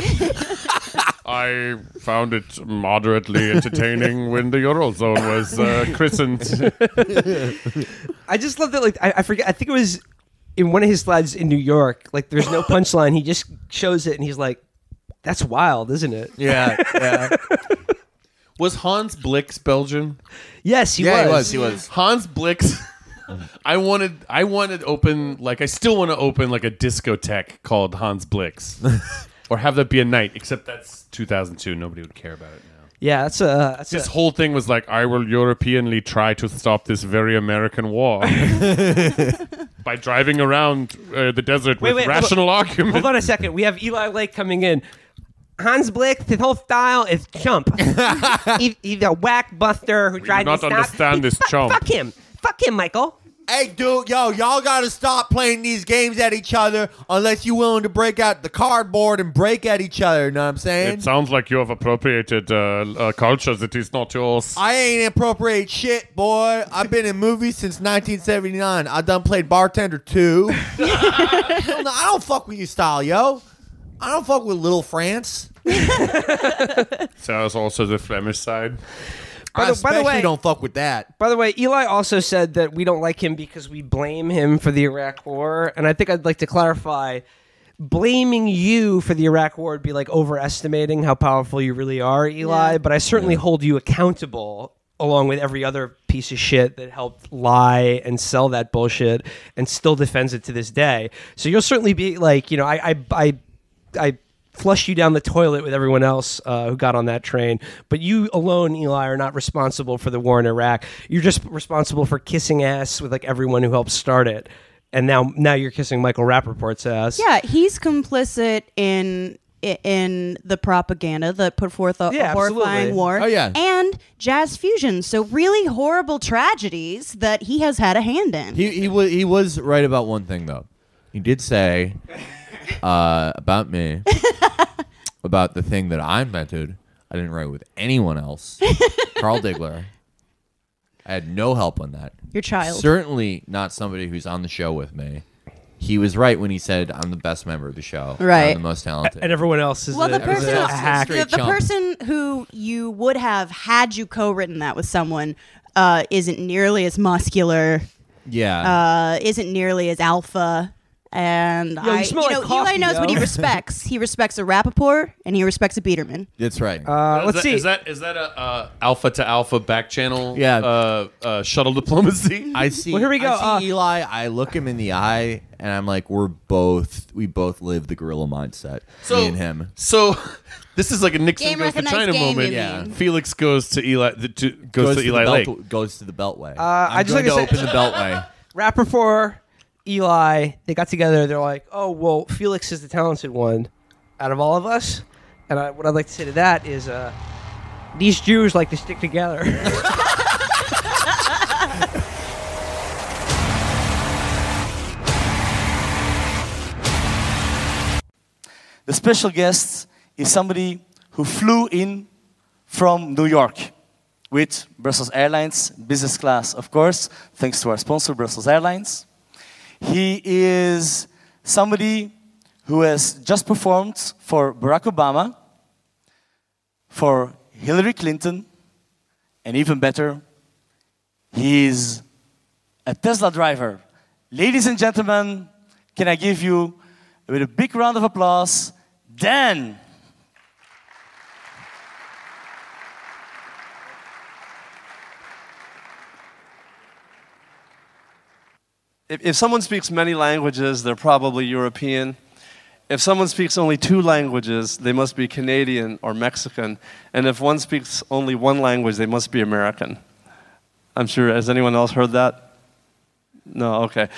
I found it moderately entertaining when the Eurozone was christened. I just love that, like, I forget, I think it was in one of his slides in New York, like, there's no punchline. He just shows it and he's like, that's wild, isn't it? Yeah. Was Hans Blix Belgian? Yes, he was. Yeah, he was. Hans Blix. I wanted open, like, I still want to open, like, a discotheque called Hans Blix. Or have that be a night, except that's 2002. Nobody would care about it now. Yeah, that's a... This whole thing was like, I will Europeanly try to stop this very American war by driving around the desert with rational arguments. Hold on a second. We have Eli Lake coming in. Hans Blix, his whole style is chump. He's a whack buster who tried to stop... We do not understand this chump. Fuck him. Fuck him, Michael. Hey, dude, y'all got to stop playing these games at each other unless you're willing to break out the cardboard and break at each other, you know what I'm saying? It sounds like you have appropriated culture that is not yours. I ain't appropriate shit, boy. I've been in movies since 1979. I done played bartender, too. I don't fuck with your style, yo. I don't fuck with Little France. So it's also the Flemish side. By the way, don't fuck with that. By the way, Eli also said that we don't like him because we blame him for the Iraq War. And I think I'd like to clarify, blaming you for the Iraq War would be like overestimating how powerful you really are, Eli. Yeah. But I certainly hold you accountable along with every other piece of shit that helped lie and sell that bullshit and still defends it to this day. So you'll certainly be like, you know, I flush you down the toilet with everyone else who got on that train. But you alone, Eli, are not responsible for the war in Iraq. You're just responsible for kissing ass with like everyone who helped start it. And now you're kissing Michael Rapaport's ass. Yeah, he's complicit in the propaganda that put forth a horrifying war. Oh, yeah. And jazz fusion. So really horrible tragedies that he has had a hand in. He was right about one thing, though. He did say... about me, about the thing that I invented. I didn't write with anyone else. Carl Diggler. I had no help on that. Your child. Certainly not somebody who's on the show with me. He was right when he said, I'm the best member of the show. Right. I'm the most talented. And everyone else is the person who you would have had you co-written that with someone isn't nearly as muscular. Yeah. Isn't nearly as alpha. And Eli knows what he respects. He respects a Rapaport and he respects a Biederman. That's right. Let's see. Is that a alpha to alpha back channel? Yeah. Shuttle diplomacy. I see. Well, here we go. I see Eli. I look him in the eye and I'm like, we both live the guerrilla mindset. So, me and him. So this is like a Nixon goes to China moment. Yeah. Felix goes to Eli. Goes to Eli Lake. Goes to the Beltway. I just like to open the Beltway. Rapaport. Eli, they got together. They're like, "Oh, well, Felix is the talented one out of all of us." And what I'd like to say to that is, these Jews like to stick together. The special guest is somebody who flew in from New York with Brussels Airlines, business class, of course, thanks to our sponsor, Brussels Airlines. He is somebody who has just performed for Barack Obama, for Hillary Clinton, and even better, he is a Tesla driver. Ladies and gentlemen, can I give you, with a big round of applause, Dan. if someone speaks many languages, they're probably European. If someone speaks only two languages, they must be Canadian or Mexican. And if one speaks only one language, they must be American. I'm sure, has anyone else heard that? No, okay.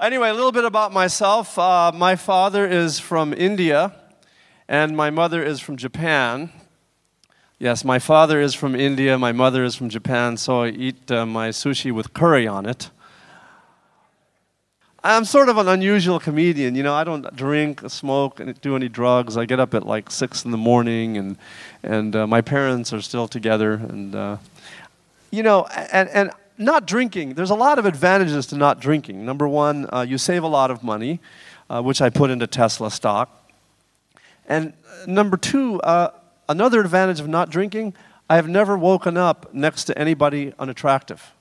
Anyway, a little bit about myself. My father is from India, and my mother is from Japan. Yes, my father is from India, my mother is from Japan, so I eat my sushi with curry on it. I'm sort of an unusual comedian, you know, I don't drink, smoke, do any drugs. I get up at like 6 in the morning, and my parents are still together, and you know, and not drinking, there's a lot of advantages to not drinking. Number one, you save a lot of money, which I put into Tesla stock. And number two, another advantage of not drinking, I have never woken up next to anybody unattractive.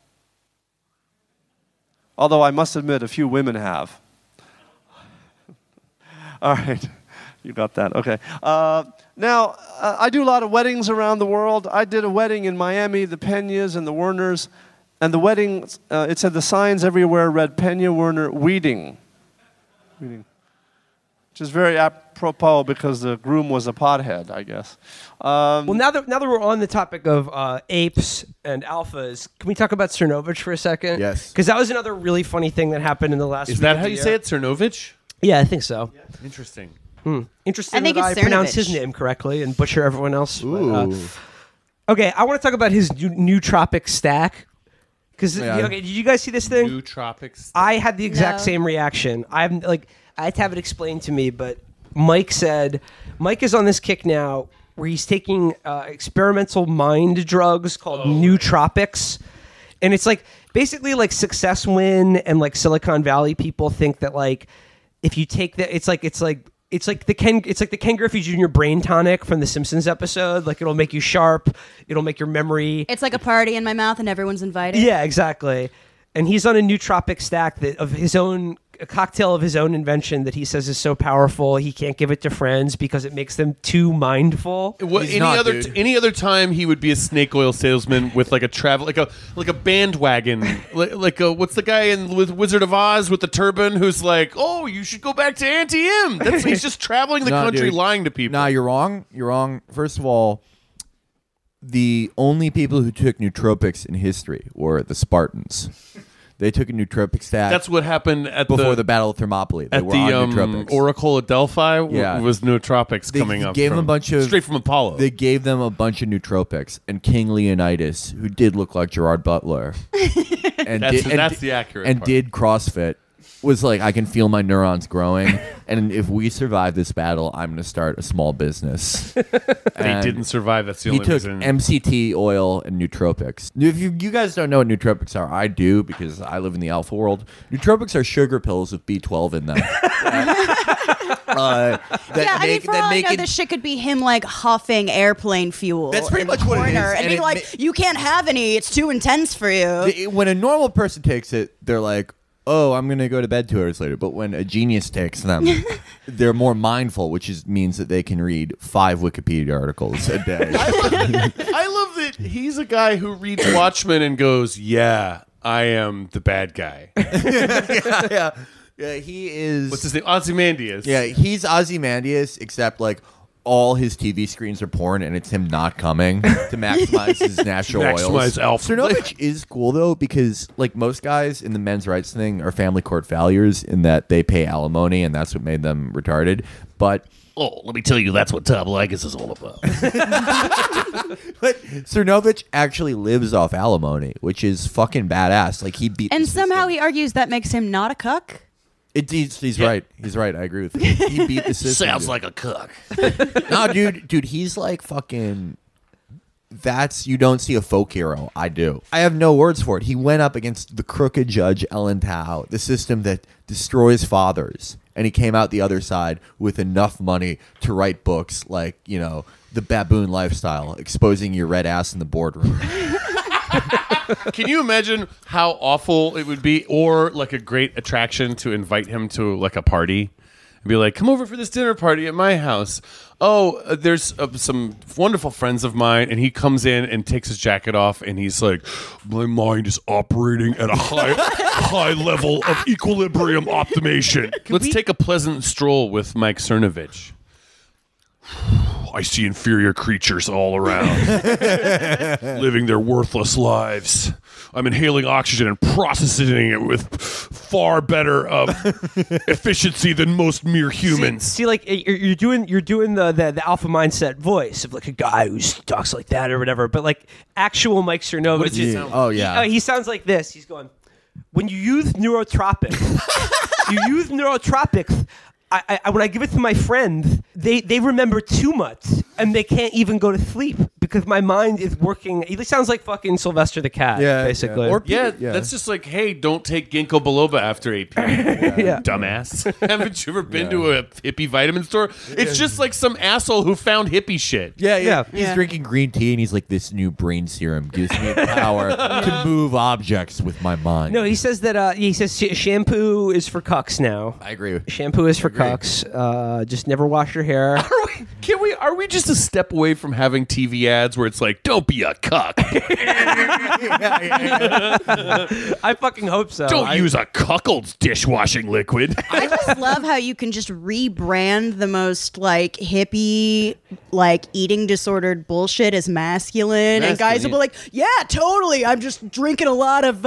Although I must admit, a few women have. All right, you got that, okay. Now, I do a lot of weddings around the world. I did a wedding in Miami, the Peñas and the Werners, and the wedding, it said the signs everywhere read Peña Werner Weeding. Weeding. Which is very apropos because the groom was a pothead, I guess. Well, now that we're on the topic of apes and alphas, can we talk about Cernovich for a second? Yes. Because that was another really funny thing that happened in the last week. Is that how you say it, Cernovich? Yeah, I think so. Yeah. Interesting. Hmm. Interesting I think that I pronounce his name correctly and butcher everyone else. Ooh. Okay, I want to talk about his nootropic stack. Because okay, did you guys see this thing? Nootropic stack. I had the exact same reaction. I'm like... I had to have it explained to me, but Mike said, Mike is on this kick now where he's taking experimental mind drugs called nootropics. And it's like, basically like Success Win and like Silicon Valley people think that like, if you take that, it's like the Ken Griffey Jr. brain tonic from the Simpsons episode. Like it'll make you sharp. It'll make your memory. It's like a party in my mouth and everyone's invited. Yeah, exactly. And he's on a nootropic stack that of his own, a cocktail of his own invention that he says is so powerful he can't give it to friends because it makes them too mindful. Well, any other time he would be a snake oil salesman with like a travel, like a bandwagon, like what's the guy in with Wizard of Oz with the turban who's like, oh, you should go back to Auntie M. That's, he's just traveling the country lying to people. Nah, you're wrong. You're wrong. First of all, the only people who took nootropics in history were the Spartans. They took a nootropic stack. That's what happened at before the Battle of Thermopylae. They were on nootropics. Oracle at Delphi was nootropics coming up. They gave them a bunch of... Straight from Apollo. They gave them a bunch of nootropics. And King Leonidas, who did look like Gerard Butler... and that's the accurate part. And did CrossFit, was like, I can feel my neurons growing. And if we survive this battle, I'm going to start a small business. They didn't survive. That's the only reason. He took MCT oil and nootropics. If you guys don't know what nootropics are, I do because I live in the alpha world. Nootropics are sugar pills with B12 in them. I mean, for all I know, this shit could be him like huffing airplane fuel. That's pretty much what it is. And being like, you can't have any. It's too intense for you. When a normal person takes it, they're like, oh, I'm going to go to bed 2 hours later. But when a genius takes them, they're more mindful, which means that they can read 5 Wikipedia articles a day. I love that he's a guy who reads Watchmen and goes, yeah, I am the bad guy. Yeah, he is... What's his name? Ozymandias. Yeah, he's Ozymandias, except like... all his TV screens are porn, and it's him not coming to maximize his natural oils. Cernovich is cool, though, because like most guys in the men's rights thing are family court failures in that they pay alimony, and that's what made them retarded. But... oh, let me tell you, that's what Tom Likas is all about. But Cernovich actually lives off alimony, which is fucking badass. Like he beat... and somehow he argues that makes him not a cuck? He's right. He's right. I agree with him. He beat the system. Sounds like a cuck. No, dude, he's like fucking... that's... you don't see a folk hero. I do. I have no words for it. He went up against the crooked judge, Ellen Tao, the system that destroys fathers, and he came out the other side with enough money to write books like, you know, The Baboon Lifestyle, exposing your red ass in the boardroom. Can you imagine how awful it would be, or like a great attraction to invite him to like a party and be like, come over for this dinner party at my house. Oh, there's some wonderful friends of mine, and he comes in and takes his jacket off, and he's like, my mind is operating at a high... high level of equilibrium optimation. Let's take a pleasant stroll with Mike Cernovich. I see inferior creatures all around, living their worthless lives. I'm inhaling oxygen and processing it with far better efficiency than most mere humans. See, like you're doing the alpha mindset voice of like a guy who talks like that or whatever. But like actual Mike Cernovich, he sounds like this. He's going, when you use neurotropics, when I give it to my friends, they remember too much, and they can't even go to sleep because my mind is working. It sounds like fucking Sylvester the Cat, basically. Yeah. Or that's just like, hey, don't take ginkgo biloba after 8 p.m. Dumbass. Haven't you ever been to a hippie vitamin store? It's just like some asshole who found hippie shit. He's drinking green tea, and he's like, this new brain serum gives me the power to move objects with my mind. No, he says that. He says shampoo is for cucks now. I agree with shampoo is for cucks. Just never wash your hair. Are we just a step away from having TV ads where it's like, don't be a cuck? I fucking hope so. Don't use a cuckold's dishwashing liquid. I just love how you can just rebrand the most like hippie, like eating disordered bullshit as masculine. And guys will be like, yeah, totally. I'm just drinking a lot of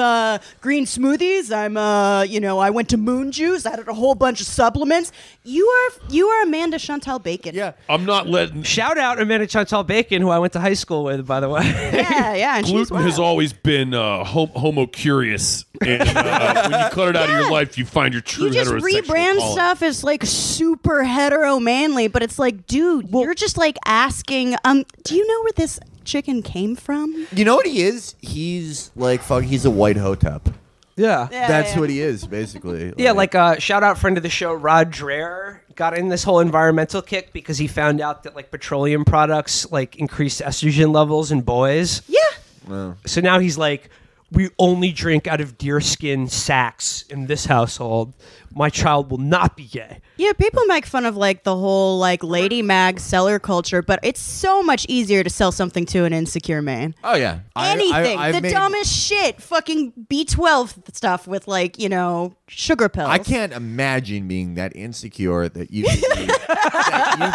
green smoothies. I'm, I went to Moon Juice. I added a whole bunch of supplements. You are Amanda Chantal Bacon. Yeah, I'm not letting. Shout out Amanda Chantal Bacon, who I went to high school with, by the way. Yeah. And gluten has always been homo curious, and when you cut it out of your life, you find your true. You just rebrand stuff as like super hetero manly, but it's like, dude, you're just like asking, do you know where this chicken came from? You know what he is? He's like fuck. He's a white hotep. Yeah. That's what he is, basically. Like shout out friend of the show, Rod Dreher, got in this whole environmental kick because he found out that like petroleum products like increased estrogen levels in boys. Yeah. Wow. So now he's like, we only drink out of deerskin sacks in this household. My child will not be gay. Yeah, people make fun of like the whole like lady mag seller culture, but it's so much easier to sell something to an insecure man. Oh yeah, anything. The dumbest shit, fucking B12 stuff with like sugar pills. I can't imagine being that insecure that you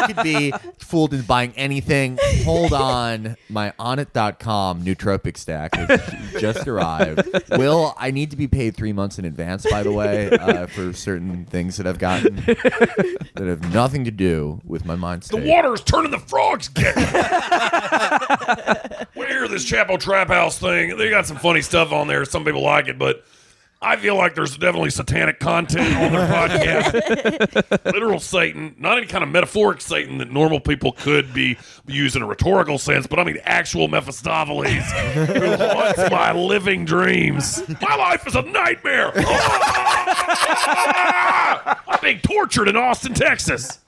could be, fooled into buying anything. Hold on, my Onnit.com nootropic stack has just arrived. Will, I need to be paid 3 months in advance, by the way, for certain things that I've gotten that have nothing to do with my mind state. The water is turning the frogs gay. We hear this Chapo Trap House thing. They got some funny stuff on there. Some people like it, but I feel like there's definitely satanic content on their podcast. Literal Satan, not any kind of metaphoric Satan that normal people could be used in a rhetorical sense, but I mean actual Mephistopheles who haunts my living dreams. My life is a nightmare. I'm being tortured in Austin, Texas.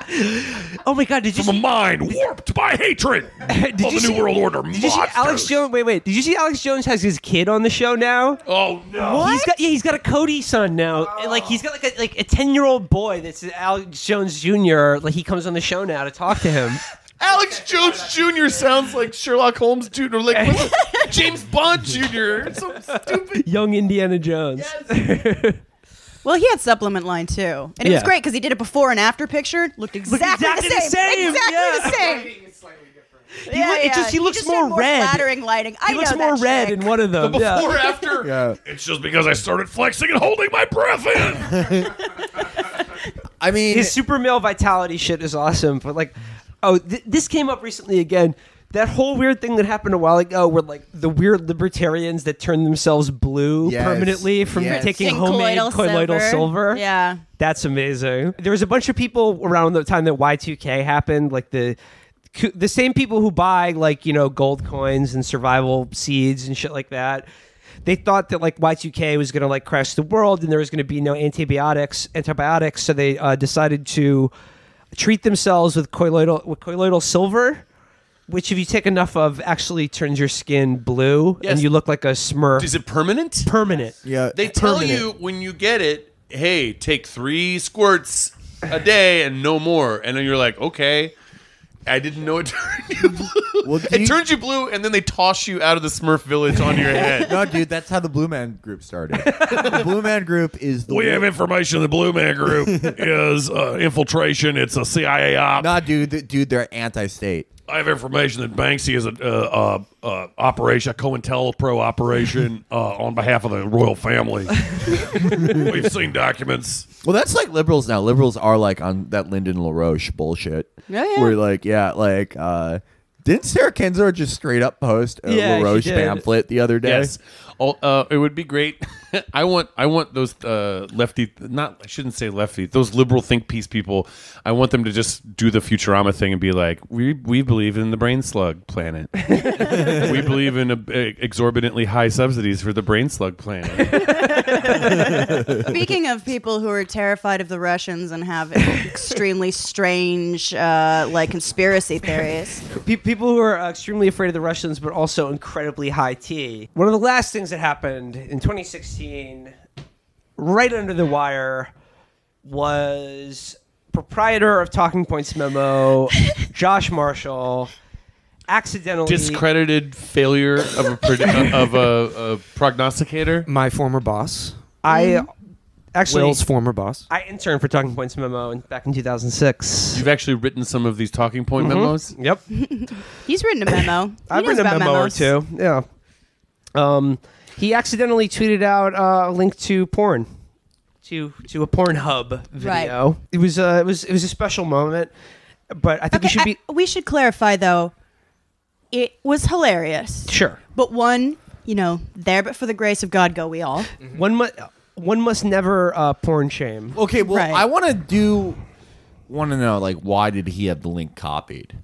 Oh my God! Did you? From a mind warped by hatred of the New World Order. Did you see Alex Jones? Wait. Did you see Alex Jones has his kid on the show now? Oh no! What? He's got a Cody son now. Oh. Like he's got like a 10-year-old boy that's Alex Jones Jr. Like he comes on the show now to talk to him. Alex Jones Jr. sounds like Sherlock Holmes Jr. Like James Bond Jr. Some stupid young Indiana Jones. Yes. Well, he had supplement line, too. And it was great because he did a before and after picture. Looked exactly the same. Exactly the same. It's slightly different. He looks more red. Flattering lighting. He looks more red in one of them. The before after. Yeah. It's just because I started flexing and holding my breath in. I mean, his super male vitality shit is awesome. But, like, this came up recently again. That whole weird thing that happened a while ago where, like, the weird libertarians that turn themselves blue permanently from taking homemade colloidal silver. Yeah. That's amazing. There was a bunch of people around the time that Y2K happened, like the same people who buy, like, gold coins and survival seeds and shit like that. They thought that, like, Y2K was going to, like, crash the world and there was going to be no antibiotics, so they decided to treat themselves with colloidal silver, which if you take enough of actually turns your skin blue and you look like a Smurf. Is it permanent? Permanent. Yeah. They tell you when you get it, hey, take 3 squirts a day and no more. And then you're like, okay. I didn't know it turned you blue. Well, it turns you blue, and then they toss you out of the Smurf village on your head. No, dude, that's how the Blue Man Group started. The Blue Man Group is the... We have information. The Blue Man Group is infiltration. It's a CIA op. Nah, dude, they're anti-state. I have information that Banksy is a operation, a COINTELPRO operation on behalf of the royal family. We've seen documents. Well, that's like liberals now. Liberals are like on that Lyndon LaRoche bullshit. Yeah, yeah. We're like, yeah, like, didn't Sarah Kendzor just straight up post a LaRoche pamphlet the other day? Yes. It would be great. I want those lefty, I shouldn't say lefty, those liberal think piece people. I want them to just do the Futurama thing and be like, we believe in the brain slug planet. We believe in exorbitantly high subsidies for the brain slug planet. Speaking of people who are terrified of the Russians and have extremely strange like conspiracy theories. People who are extremely afraid of the Russians but also incredibly high tea. One of the last things that happened in 2016, right under the wire, was proprietor of Talking Points Memo, Josh Marshall, accidentally discredited failure of a prognosticator. My former boss. I actually Will's former boss. I interned for Talking Points Memo back in 2006. You've actually written some of these Talking Point memos. Yep. He's written a memo. I've written a memo or two. Yeah. He accidentally tweeted out a link to porn, to a Pornhub video. Right. It was a special moment, but I think we should clarify though. It was hilarious. Sure, but one, you know, there but for the grace of God go we all. Mm-hmm. One must never porn shame. Okay, well right. I want to know like why did he have the link copied?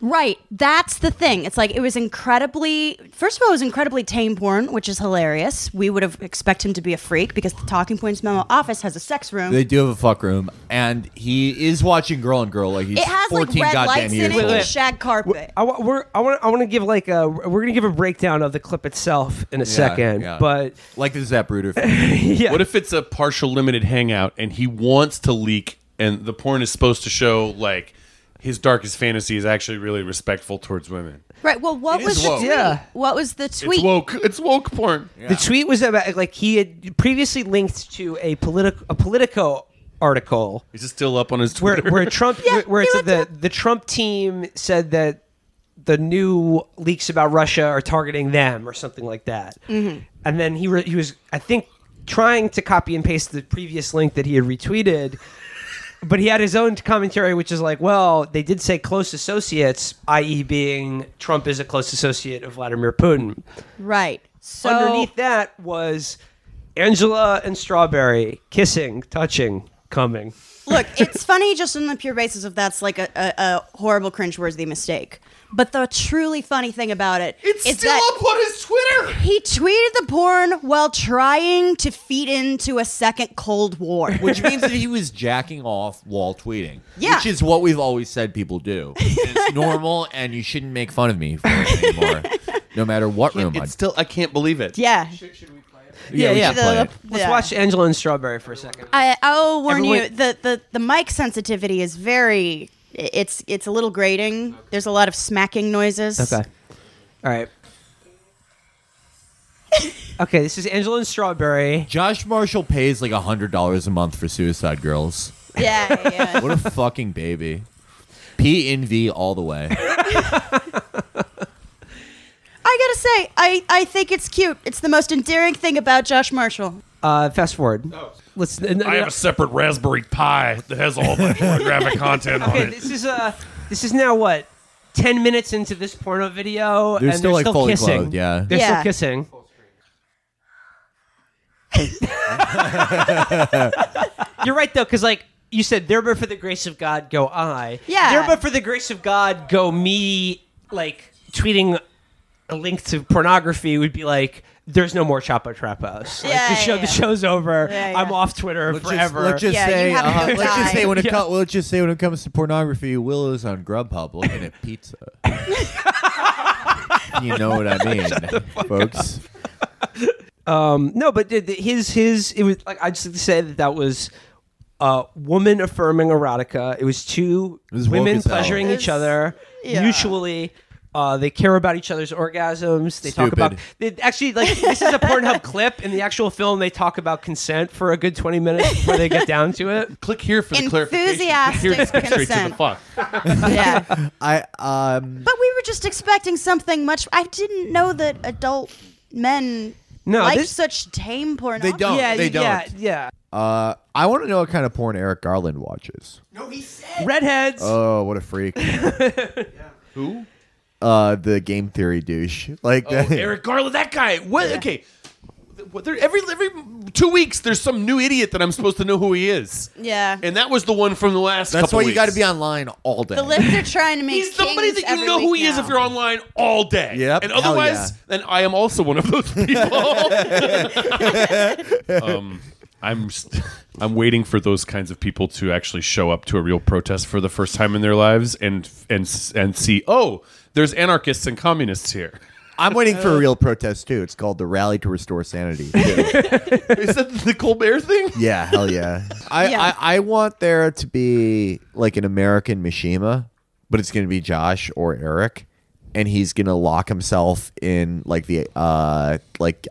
Right, that's the thing. It's like it was incredibly. First of all, it was incredibly tame porn, which is hilarious. We would have expect him to be a freak because the Talking Points Memo office has a sex room. They do have a fuck room, and he is watching Girl on Girl like he's 14 goddamn years old. It has like red lights in it and shag carpet. We're gonna give a breakdown of the clip itself in a second, but like the Zapruder thing. Yeah. What if it's a partial limited hangout and he wants to leak, and the porn is supposed to show like. His darkest fantasy is actually really respectful towards women. Right. Well, what was the tweet? It's woke. It's woke porn. Yeah. The tweet was about like he had previously linked to a Politico article. Is it still up on his Twitter? Where Trump, where it's the Trump team said that the new leaks about Russia are targeting them or something like that. Mm-hmm. And then he was, I think, trying to copy and paste the previous link that he had retweeted. But he had his own commentary, which is like, well, they did say close associates, i.e. being Trump is a close associate of Vladimir Putin. Right. So underneath that was Angela and Strawberry kissing, touching, coming. Look, it's funny just on the pure basis of that's like a horrible cringeworthy mistake. But the truly funny thing about it is still up on his Twitter. He tweeted the porn while trying to feed into a second Cold War. Which means that he was jacking off while tweeting. Yeah. Which is what we've always said people do. It's normal and you shouldn't make fun of me for it anymore. No matter what room I'm in. I can't believe it. Yeah. Should we play it? Yeah. Let's watch Angela and Strawberry for a second. I'll warn you, the mic sensitivity is very... It's a little grating. There's a lot of smacking noises. Okay. All right. Okay, this is Angela and Strawberry. Josh Marshall pays like $100 a month for Suicide Girls. Yeah. What a fucking baby. PNV all the way. I gotta say, I think it's cute. It's the most endearing thing about Josh Marshall. Fast forward. Oh. I have a separate Raspberry Pi that has all the pornographic content on it. Okay, this is now what? 10 minutes into this porno video, they're and still, they're like still fully kissing. Clothed, yeah. They're still kissing. You're right though, because like you said, there but for the grace of God go I. Yeah. There but for the grace of God go me. Like tweeting a link to pornography would be like. There's no more Chapo Trap House. Like, the show's over. Yeah. I'm off Twitter forever. Let's just say when it comes to pornography, Will is on Grubhub looking at pizza. You know what I mean, folks. No, but his it was like I just said that was woman affirming erotica. It was two women pleasuring each other mutually. They care about each other's orgasms. They talk about... actually, like, this is a Pornhub clip. In the actual film, they talk about consent for a good 20 minutes before they get down to it. Click here for the clarification. Enthusiastic consent. Yeah. But we were just expecting something much... I didn't know that adult men like such tame porn. They don't. Yeah, they don't. Yeah. I want to know what kind of porn Eric Garland watches. No, he said... Redheads. Oh, what a freak. Who? The game theory douche, like Eric Garland, that guy. What? Yeah. Okay, every 2 weeks there's some new idiot that I'm supposed to know who he is. Yeah, and that was the one from the last. That's why you got to be online all day. The lips are trying to make. He's somebody that you know who he is if you're online all day. Yep. And otherwise, then I am also one of those people. I'm waiting for those kinds of people to actually show up to a real protest for the first time in their lives and see, oh, there's anarchists and communists here. I'm waiting for a real protest too. It's called the Rally to Restore Sanity. Is that the Colbert thing? Yeah, hell yeah. I want there to be like an American Mishima, but it's going to be Josh or Eric. And he's going to lock himself in like the, I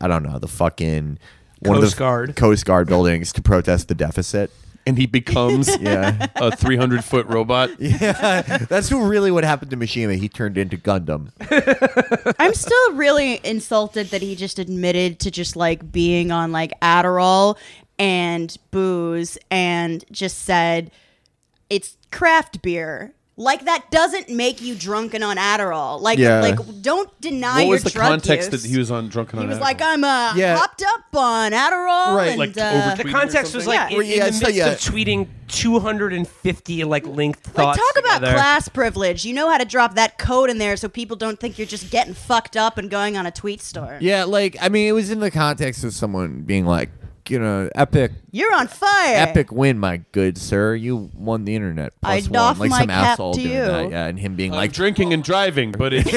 don't know, the fucking... Coast Guard buildings to protest the deficit. And he becomes a 300-foot robot. Yeah, that's really what happened to Mishima. He turned into Gundam. I'm still really insulted that he just admitted to just like being on like Adderall and booze and just said it's craft beer. Like, that doesn't make you drunken on Adderall. Like, don't deny your drug use. What was the context that he was on drunken on Adderall? He was like, I'm hopped up on Adderall. Right. And, like, the context was like in the midst of tweeting 250 like linked thoughts. Like, talk about class privilege. You know how to drop that code in there so people don't think you're just getting fucked up and going on a tweet store. Yeah, like, I mean, it was in the context of someone being like, you know, epic. You're on fire. Epic win, my good sir. You won the internet. Plus I doff one. Like my some cap asshole to doing you. That, yeah, and him being I'm like drinking and driving, but it's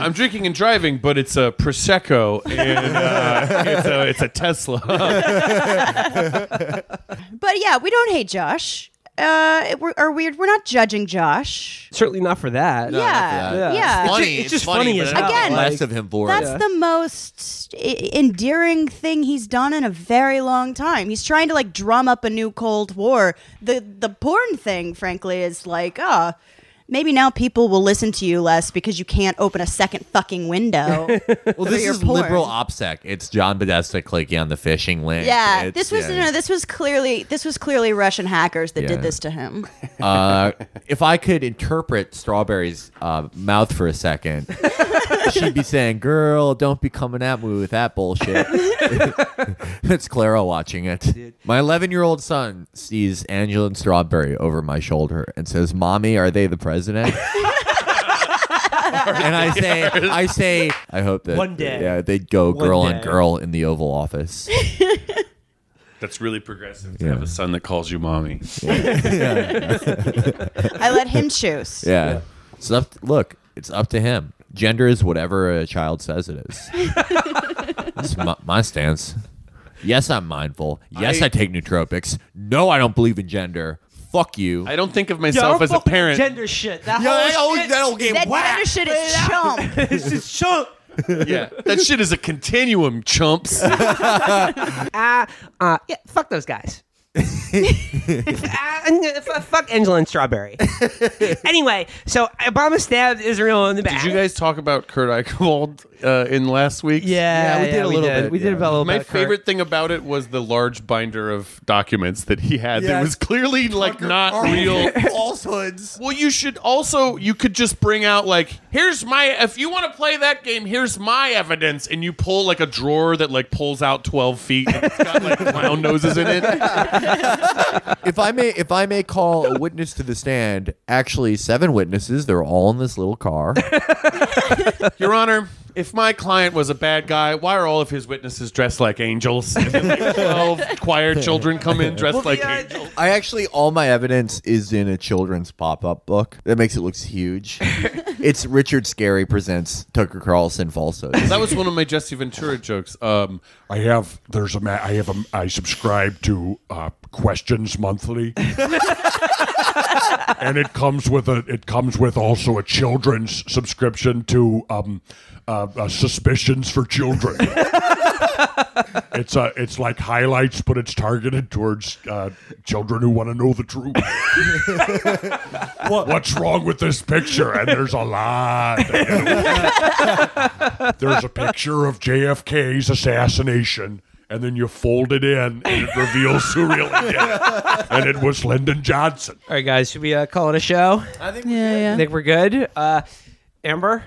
I'm drinking and driving, but it's a prosecco and it's a Tesla. But yeah, we don't hate Josh. We're not judging Josh. Certainly not for that. Yeah. It's just funny as hell. Again, less of him for that's the most endearing thing he's done in a very long time. He's trying to like drum up a new Cold War. The porn thing, frankly, is like maybe now people will listen to you less because you can't open a second fucking window. Well, this is porn. Liberal OPSEC. It's John Podesta clicking on the phishing link. Yeah, it's, this was clearly Russian hackers that did this to him. If I could interpret Strawberry's mouth for a second, she'd be saying, "Girl, don't be coming at me with that bullshit." It's Clara watching it. My 11-year-old son sees Angela and Strawberry over my shoulder and says, "Mommy, are they the president?" And I say, I hope that one day, they'd go girl on girl in the Oval Office. That's really progressive to have a son that calls you mommy. I let him choose. Yeah. So look, it's up to him. Gender is whatever a child says it is. That's my stance. Yes, I'm mindful. Yes, I take nootropics. No, I don't believe in gender. Fuck you. I don't think of myself as a parent. Gender shit. That shit is chump. This is chump. Yeah, that shit is a continuum, chumps. Yeah, fuck those guys. Fuck Angela and Strawberry. Anyway, so Obama stabbed Israel in the back. Did you guys talk about Kurt Eichwald in last week? Yeah, we did a little bit. My favorite thing about it was the large binder of documents that he had that was clearly like not real falsehoods. Well, you could just bring out like, here's my, if you want to play that game, here's my evidence, and you pull like a drawer that like pulls out 12 feet and it's got like clown noses in it. If I may call a witness to the stand, actually 7 witnesses, they're all in this little car. Your Honor, if my client was a bad guy, why are all of his witnesses dressed like angels? And then, like, 12 choir children come in dressed like angels. I actually, all my evidence is in a children's pop-up book. That makes it look huge. It's Richard Scarry Presents Tucker Carlson Falsehoods. That was one of my Jesse Ventura jokes. I subscribe to Questions Monthly. And it comes with a also a children's subscription to Suspicions for Children. It's like Highlights, but it's targeted towards children who want to know the truth. What's wrong with this picture? And there's a lot. There's a picture of JFK's assassination. And then you fold it in, and it reveals who really did it. And it was Lyndon Johnson. All right, guys, should we call it a show? I think we're good. Yeah. I think we're good. Amber,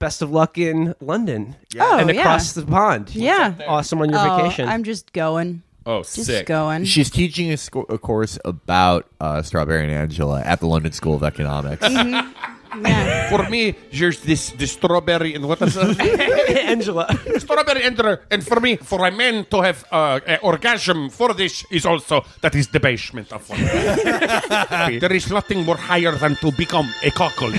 best of luck in London. Yeah. Oh, and across the pond. Yeah. Awesome on your vacation. I'm just going. Oh, just sick. Going. She's teaching a course about Strawberry and Angela at the London School of Economics. Mm-hmm. Yeah. For me, there's this strawberry and what is it? Angela. Strawberry and for me, for a man to have orgasm for this is also, that is the basement of one. There is nothing more higher than to become a cockle.